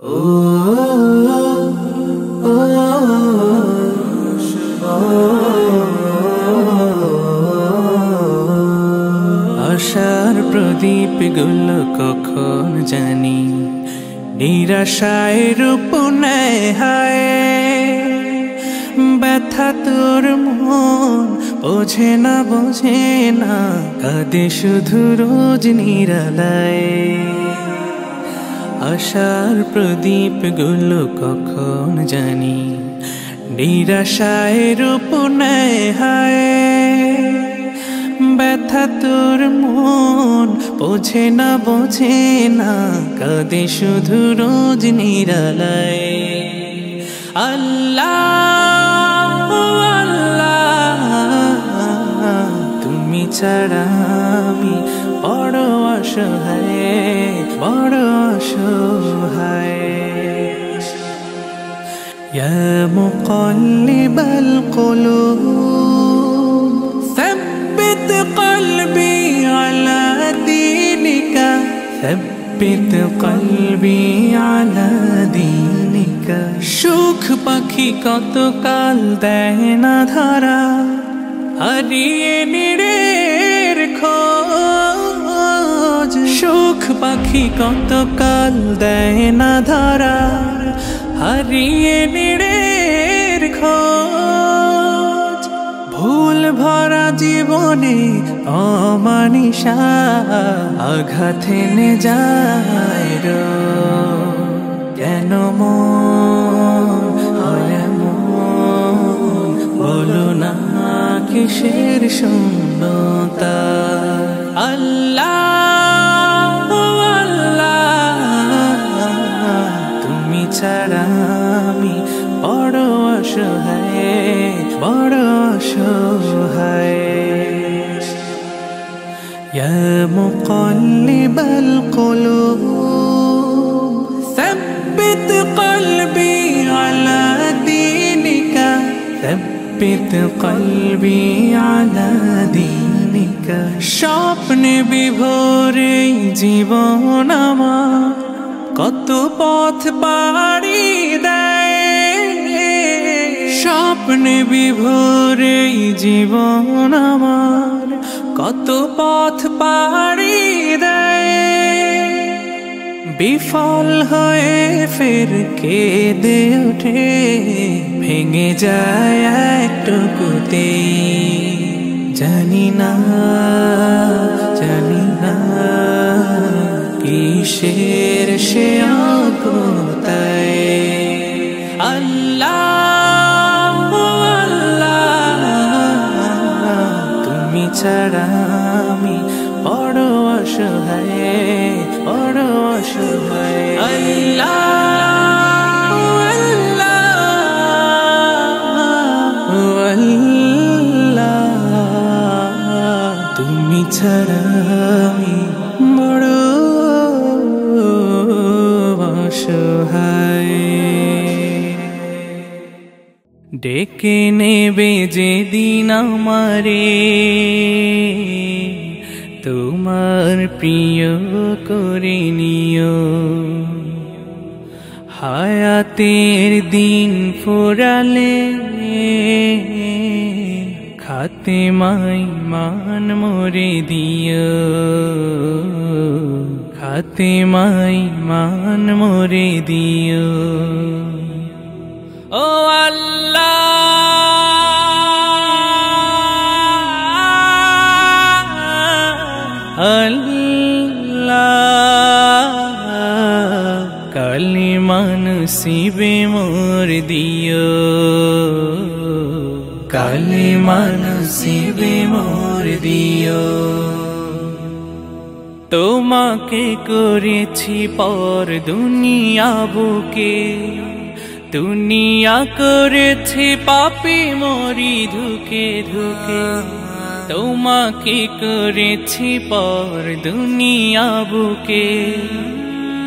আশার প্রদীপ গুলো কখন জানি নিরাশায় রূপ নেয়। হায় ব্যথা তোর মন বোঝে না কাঁদে শুধু রোজ নিরালায়। আশার প্রদীপ গুলো কখন জানি নিরাশায় রূপ নেয়। হায় ব্যথা তোর মন বোঝে না কাঁদে শুধু রোজ নিরালায়। আল্লাহ আল্লাহ তুমি ছাড়া আমি বড় অসহায়। ইয়া মুকাল্লিবাল কুলুব সাব্বিত কলবি আলা দীনিকা সুখ পাখি কত কাল দেয় না ধরা হারিয়ে নিরের খোঁজ। সুখ পাখি কত কাল দেয় না ধরা হারিয়ে নিরের খোঁজ। ভুল ভরা জীবনে অমানিশা আঘাত এনে যায় কেন মন বলো না কিসের শূন্যতা। আল্লাহ আল্লাহ তুমি ছাড়া আমি বড় অসহায়। ইয়া মুকাল্লিবাল কুলুব সাব্বিত কলবি আলা দীনিকা স্বপ্নে বিভোরে জীবন আমার কত পথ পাড়ি দেয়। স্বপ্নে বিভোরে জীবন আমার কত পথ পাড়ি দেয়। বিফল হয়ে ফের কেঁদে ওঠে ভেঙে যায় একটুকুতে। জানি না কিসের সে অকোতায়। আল্লাহ তুমি ছাড়া আমি বড় অসহায়। আল্লাহ আল্লাহ তুমি ছাড়া আমি বড় অসহায়। ডেকে নেবে যেদিন আমারে তোমার প্রিয় করে নিও। হায়াতের দিন ফুরালে খাতে মাই মান মোরে দিও। ও আল্লাহ আল্লাহ কালিমানসিবে মোর দিও। তোমাকে করেছি পর দুনিয়া বুকে, দুনিয়া করেছি পাপি মরি ধুকে। তোমাকে করেছি পর দুনিয়া বুকে,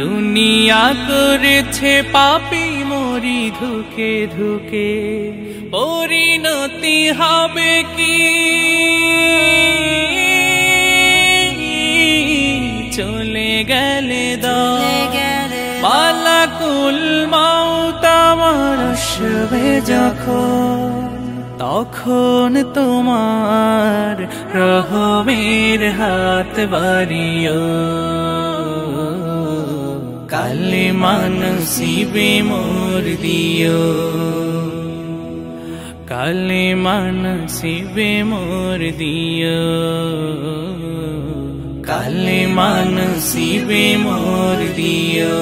দুনিয়া করেছে পাপি মরি ধুকে। পরিণতি হবে কি চলে গেলে মালাকুল মাউত আমার আসবে যখন, তখন তোমার রহমের হাত বাড়িও। কালেমা নসিবে মোর দিও, কালেমা নসিবে মোর দিও, কালেমা নসিবে মোর দিও।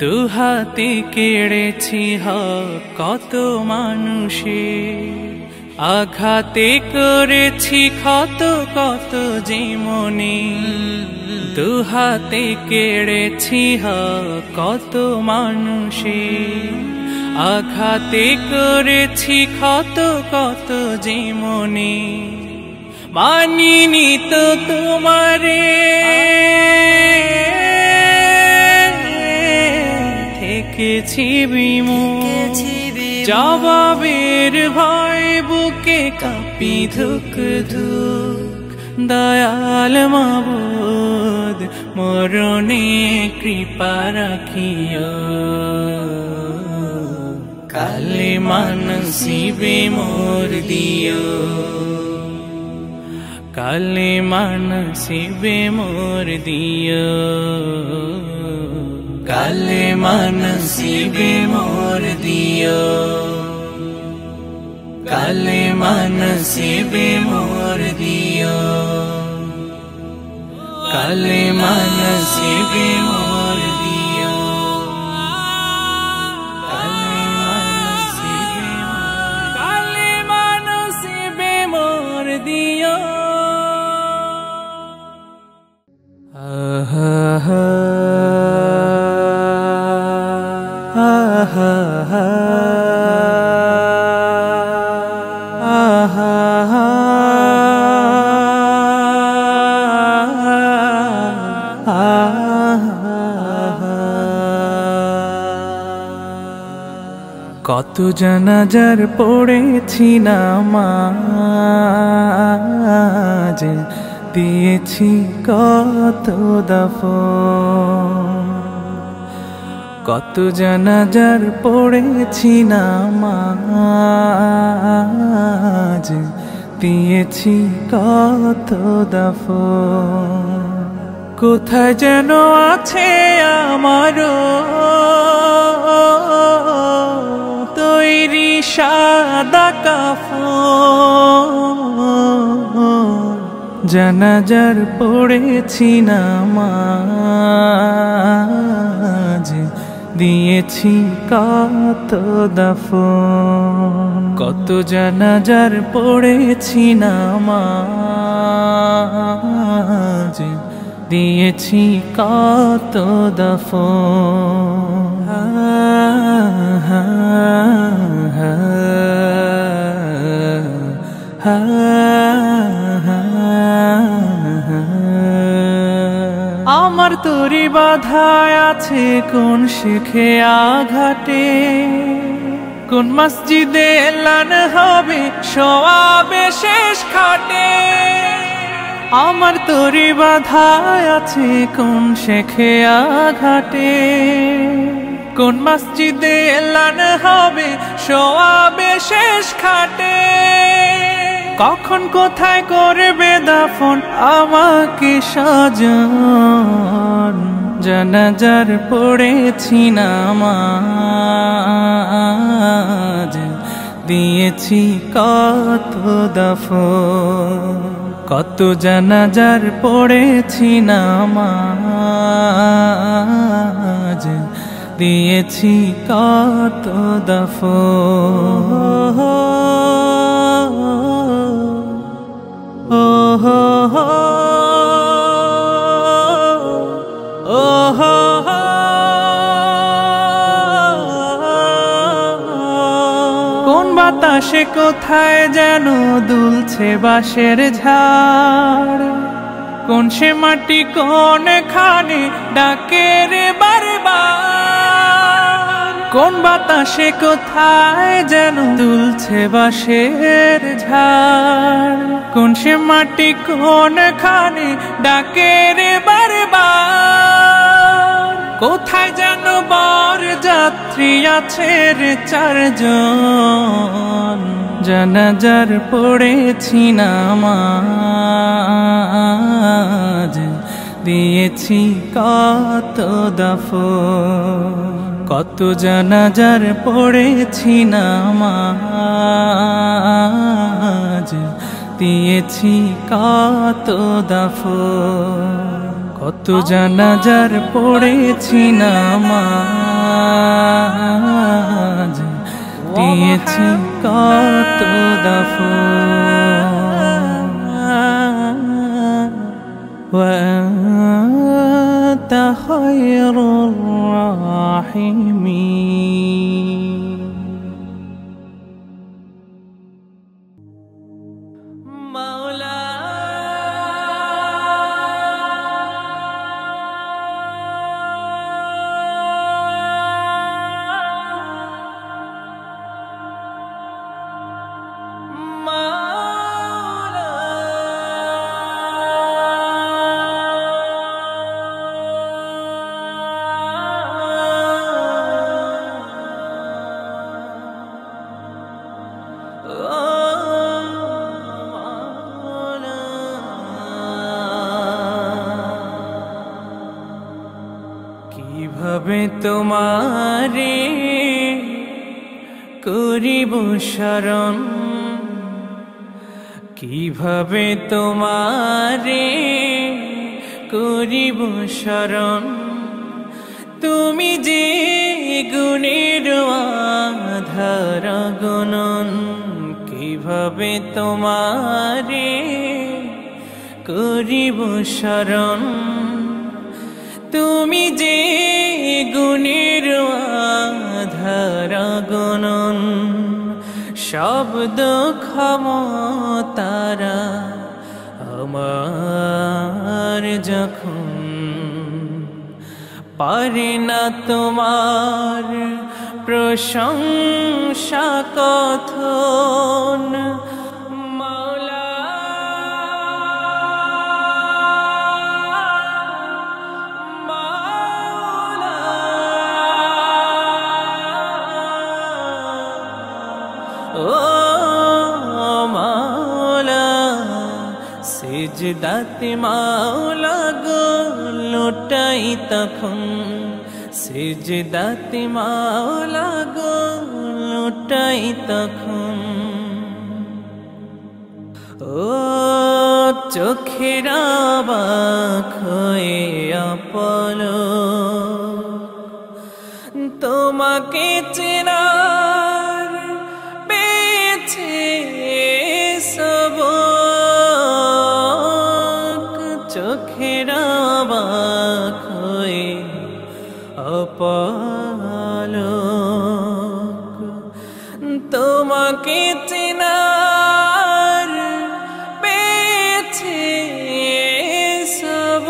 দুহাতে কেড়েছি হক কত মানুষে, আঘাতে করেছি ক্ষত কত যে মনে। দুহাতে কেড়েছি হক কত মানুষে, আঘাতে করেছি ক্ষত কত যে মনে। মানিনি তো তোমারে থেকেছি বিমুখ, জবাবের ভয় বুকে কাঁপি ধুক ধুক। দয়াল মাবুদ মরণে কৃপা রাখিও, কালেমা নসিবে মোর দিও, কালেমা নসিবে মোর দিও, কালেমা নসিবে মোর দিও, কালেমা নসিবে মোর দিও, কালেমা নসিবে মোর দিও, কালেমা নসিবে, কালেমা নসিবে মোর দিও। কত জানাজার পড়েছি নামাজ, দিয়েছি কত দাফন। কত জানাজার পড়েছি নামাজ, দিয়েছি কত দাফন। কোথায় যেন আছে আমারও তৈরি সাদা কাফন। জানাজার পড়েছি নামাজ, দিয়েছি কত দাফন। কত জানাজার পড়েছি নামাজ, দিয়েছি কত দাফন। আমার তরি বাধায় আছে কোন শিখে আঘাটে, কোন মসজিদে এলান হবে সওয়াবে শেষ খাটে। আমার তরি বাধায় আছে কোন শিখে আঘাটে, কোন মসজিদে এলান হবে সওয়াবে শেষ খাটে। কখন কোথায় করবে দাফন আমাকে সাজন। জানাজার পড়েছি নামাজ, দিয়েছি কত দাফন। কত জানাজার পড়েছি নামাজ, দিয়েছি কত দাফন। Oh ho ho, oh ho ho, কোন বাতাসে কোথায় যেন দুলছে বাঁশের ঝাড়। কোন সে মাটি কোন খানে ডাকে রে বারবার। কোন বাতাসে কোথায় যেন দুলছে বাঁশের ঝাড়। কোন সে মাটি কোন খানে ডাকে রে বারবার। কোথায় যেন বর যাত্রী আছে রে চারজন, জানাজার পড়েছি নামাজ, দিয়েছি কত দাফন। কত জানাজার পড়েছি নামাজ, দিয়েছি কত দাফন। কত জানাজার পড়েছি নামাজ, দিয়েছি কত দাফন। وأنت خير الراحمين। তোমারে করিব শরণ, কিভাবে তোমারে করিব শরণ, তুমি যে গুণের আধার গুণন। কিভাবে তোমারে করিব শরণ, তুমি যে গুণের আধারা গুণন। শব্দ ক্ষমতারা আমার যখন পারে না তোমার প্রশংসা কথন। সিজদাতে মাওলা গো লোটাই তখন, সিজদাতে মাওলা গো লোটাই তখন। ও চোখের অবাক হয়ে অপলক, তোমাকে চেনার পেয়েছে সব। চোখের অবাক হয়ে অপলক, তোমাকে চেনার পেয়েছে সব।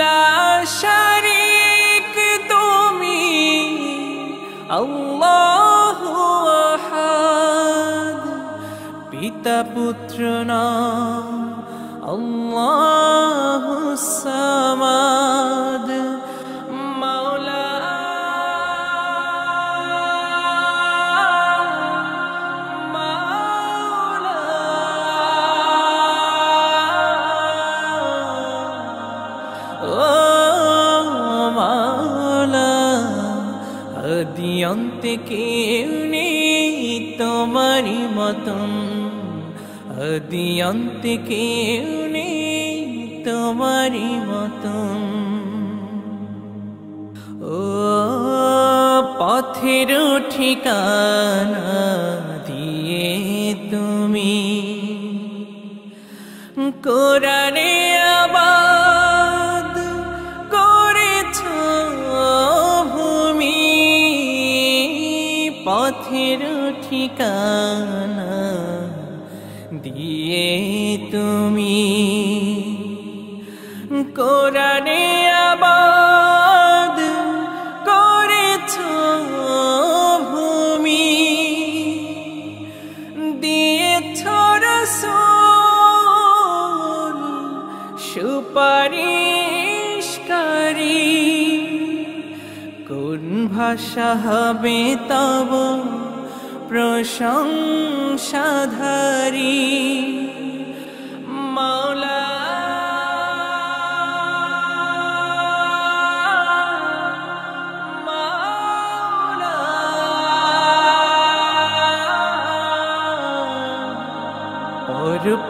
লাশারিক তুমি আল্লাহু আহাদ, পিতা পুত্র না আল্লাহু সামাদ। মাওলা মাওলা ও মাওলা, আদি অন্তে কেউ নেই তোমারই মতন, আদি অন্তে কেউ নেই তোমারই মতন। ও পথের ঠিকানা দিয়ে তুমি কোরআনে আবাদ করেছ ভূমি। পথের ঠিকানা দিয়ে তুমি কোরআনে আবাদ করেছ ভূমি। দিয়েছ রাসূল সুপারিশ শিকারী কোন ভাষা হবে তব প্রশংসাধারী মাওলা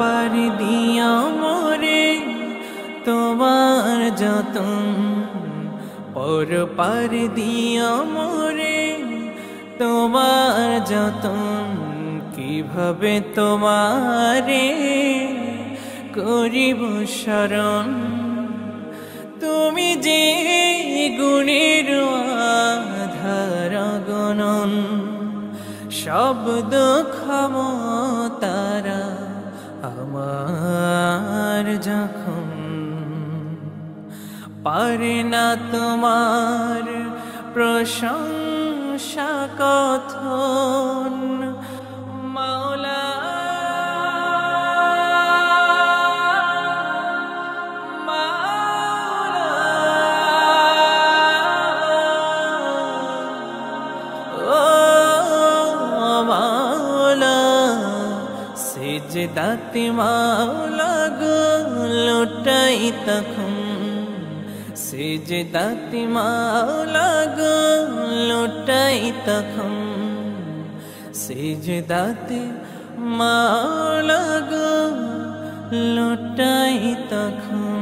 पार दिया मोरे तोमार जतन और पार दिया मोरे तोमार जतन কিভাবে তোমারে করিব শরণ তুমি যে গুণের আধার গণন শব্দ ক্ষমতারা आमार जखम पारे ना तुमार प्रशंसा कथन मौला मौला ओ मौला सिजदाते मौला गो लुटाई तखम सिजदाते मौला गो लुटाई तखम सिजदाते मौला गो लुटाई तखम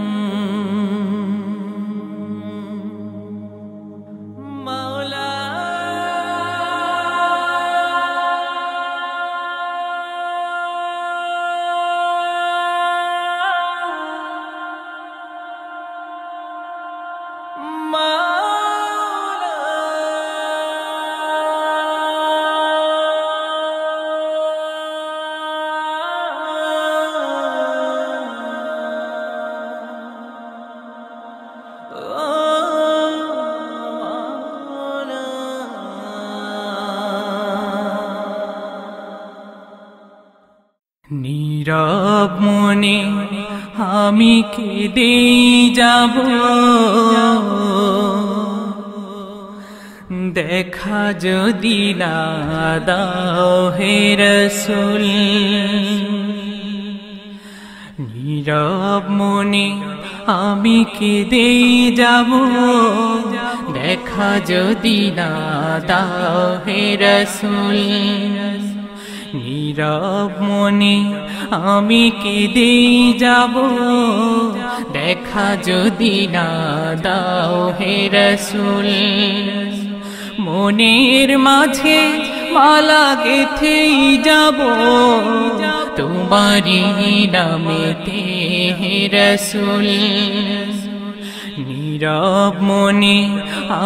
নীরব মনে আমি কেঁদে যাব দেখা যদি না দাও হে রাসূল নীরব মনে আমি কেঁদে যাব দেখা যদি না দাও হে রাসূল নীরব মনে আমি কেঁদে যাব দেখা যদি না দাও হে রাসূল মনের মাঝে মালা গেঁথে যাব তোমারই নামেতে হে রাসূল নীরব মনে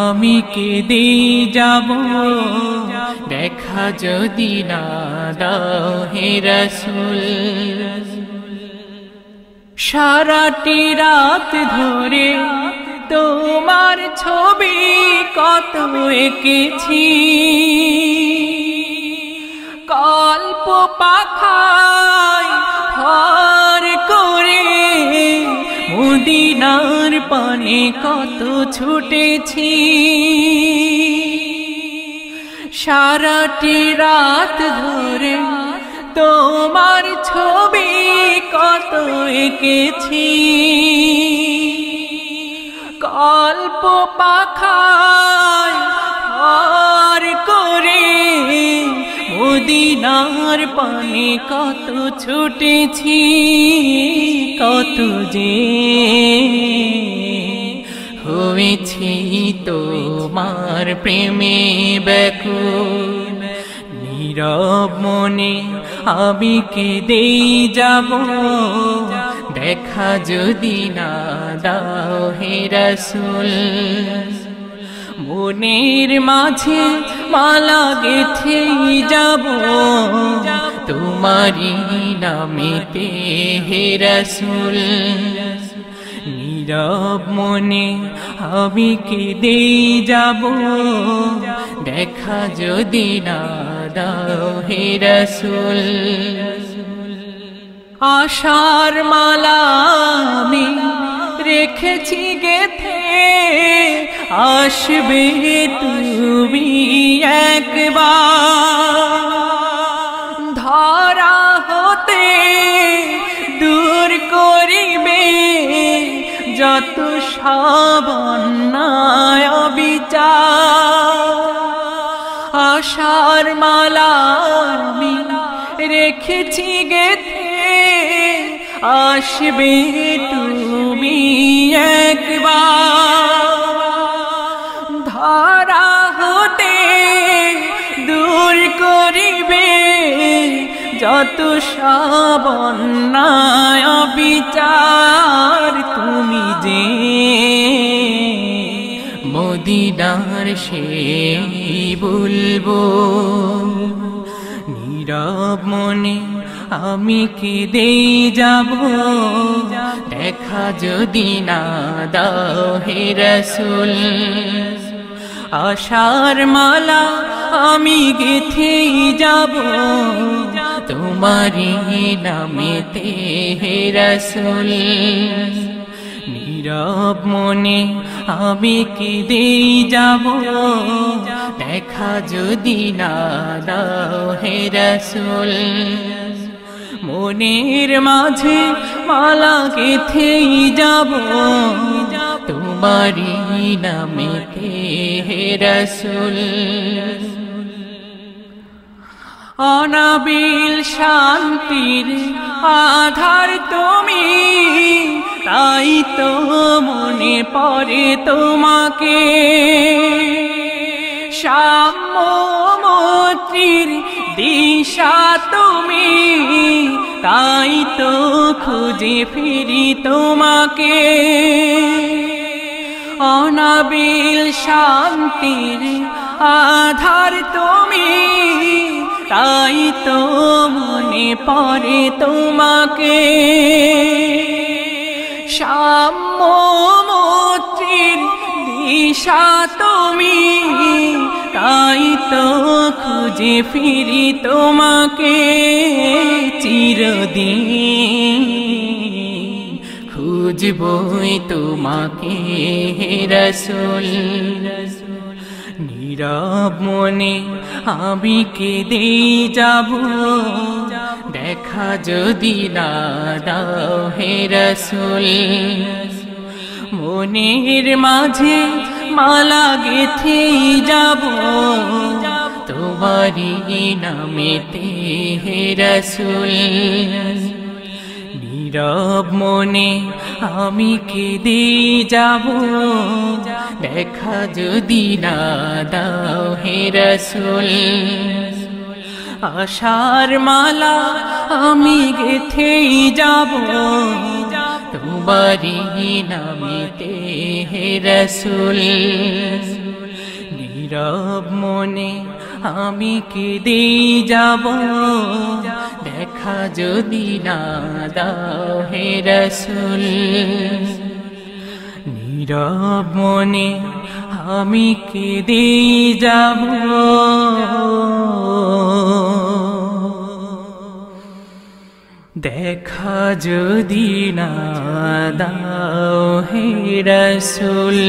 আমি কেঁদে যাব দেখা যদি না দাও হে রাসূল সারাটি রাত ধরে তোমার ছবি কত এঁকেছি কল্প পাখায় ভর করে মদিনার পানে কত ছুটেছি সারাটি রাত ধরে তোমার ছবি কত এঁকেছি কল্প পাখায় ভর করে মদিনার পানে কত ছুটেছি কত যে হয়েছি তোমার প্রেমে ব্যাকুল নীরব মনে আমি কেঁদে যাব দেখা যদি না দাও হে রাসূল মনের মাঝে মালা গেঁথে যাব তোমারই নামেতে হে রাসূল নীরব মনে আমি কেঁদে যাব দেখা যদি না দাও হে রাসূল আশার মালা আমি দেখেছি গেথে আসবে তুমি একবার, ধরা হতে দূর করিবে যত সব অন্যায় অবিচার। আশার মালা আমি রেখেছি গেথে আসবে তুমি একবার, ধরা হতে দূর করিবে যত সব অন্যায় অবিচার। তুমি যে মদিনার সেই বুলবুল, নীরব মনে আমি কেঁদেই যাব। দেখা যদি না দাও হে রাসূল, আশার মালা আমি গেঁথেই যাব তোমারই নামেতে হে রাসূল। নীরব মনে আমি কেঁদেই যাব, দেখা যদি না দাও হে রাসূল। মনের মাঝে মালা গেঁথেই যাব তোমারই নামেতে হে রাসূল। অনাবিল শান্তির আধার তুমি, তাই তো মনে পড়ে তোমাকে। সাম্য মৈত্রীর দিশা তুমি, তাই তো খুঁজে ফিরি তোমাকে। অনাবিল শান্তির আধার তুমি, তাই তো মনে পড়ে তোমাকে। সাম্য মৈত্রীর দিশা তুমি, তাই তো খুঁজে ফিরি তোমাকে। চিরদিন খুঁজবই তোমাকে হে রাসূল। নীরব মনে আমি কেঁদেই যাব, দেখা যদি না দাও হে রাসূল। মনের মাঝে মালা গেঁথেই যাব তোমারই নামেতে হে রাসূল। নীরব মনে আমি কেঁদেই যাব, দেখা যদি না দাও হে রাসূল। আশার মালা আমি গেঁথেই যাব তোমারই নামেতে হে রাসূল। নীরব মনে আমি কেঁদেই যাব, দেখা যদি না দাও হে রাসূল। নীরব মনে আমি কেঁদেই যাব। দেখা যদি না দাও হে রাসূল।